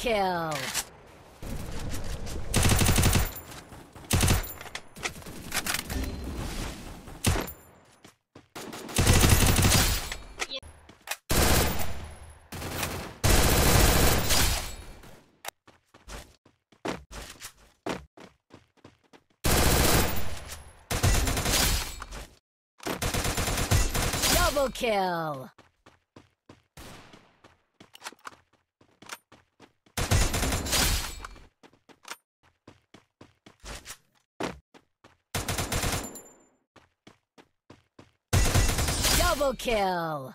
kill. Double kill. Double kill. Double kill.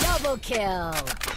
Double kill.